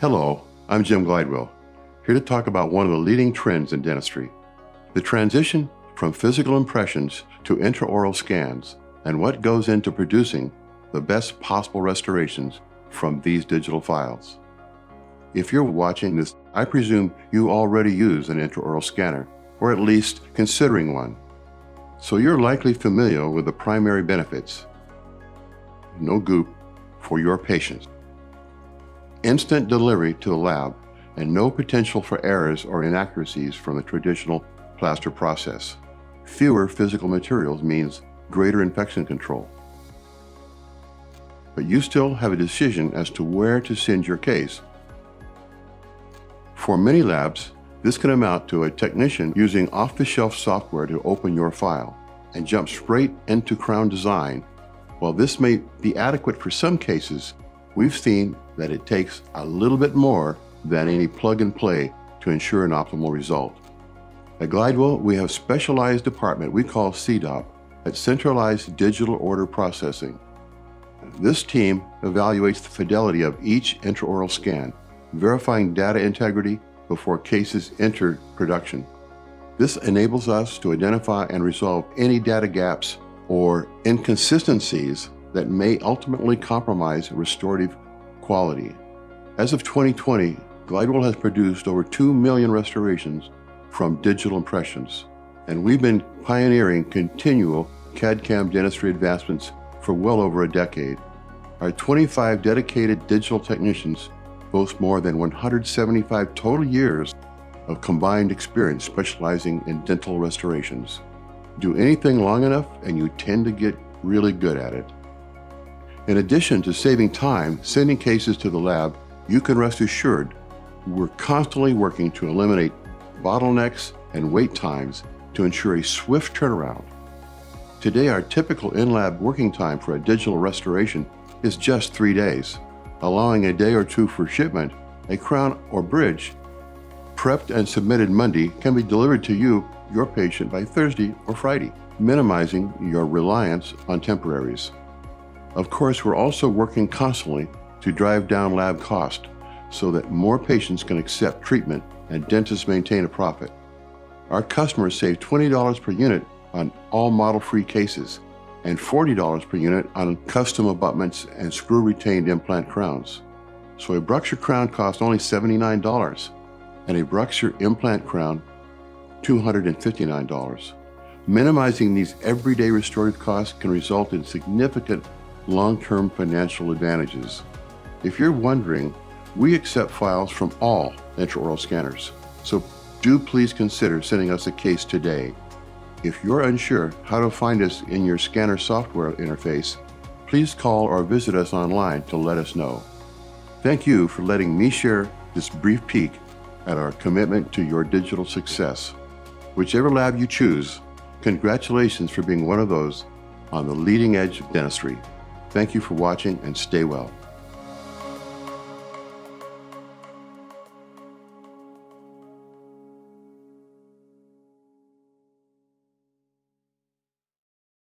Hello, I'm Jim Glidewell, here to talk about one of the leading trends in dentistry, the transition from physical impressions to intraoral scans and what goes into producing the best possible restorations from these digital files. If you're watching this, I presume you already use an intraoral scanner, or at least considering one. So you're likely familiar with the primary benefits. No goop for your patients. Instant delivery to the lab and no potential for errors or inaccuracies from the traditional plaster process. Fewer physical materials means greater infection control. But you still have a decision as to where to send your case. For many labs, this can amount to a technician using off-the-shelf software to open your file and jump straight into crown design. While this may be adequate for some cases, we've seen that it takes a little bit more than any plug-and-play to ensure an optimal result. At Glidewell, we have a specialized department we call CDOP, that centralized digital order processing. This team evaluates the fidelity of each intraoral scan, verifying data integrity before cases enter production. This enables us to identify and resolve any data gaps or inconsistencies that may ultimately compromise restorative quality. As of 2020, Glidewell has produced over 2 million restorations from digital impressions, and we've been pioneering continual CAD-CAM dentistry advancements for well over a decade. Our 25 dedicated digital technicians boast more than 175 total years of combined experience specializing in dental restorations. Do anything long enough and you tend to get really good at it. In addition to saving time sending cases to the lab, you can rest assured we're constantly working to eliminate bottlenecks and wait times to ensure a swift turnaround. Today, our typical in-lab working time for a digital restoration is just 3 days, allowing a day or two for shipment. A crown or bridge prepped and submitted Monday can be delivered to your patient by Thursday or Friday, minimizing your reliance on temporaries. Of course, we're also working constantly to drive down lab cost so that more patients can accept treatment and dentists maintain a profit. Our customers save $20 per unit on all model-free cases and $40 per unit on custom abutments and screw-retained implant crowns. So a BruxZir crown costs only $79 and a BruxZir implant crown $259. Minimizing these everyday restorative costs can result in significant long-term financial advantages. If you're wondering, we accept files from all intraoral scanners, so do please consider sending us a case today. If you're unsure how to find us in your scanner software interface, please call or visit us online to let us know. Thank you for letting me share this brief peek at our commitment to your digital success. Whichever lab you choose, congratulations for being one of those on the leading edge of dentistry. Thank you for watching and stay well.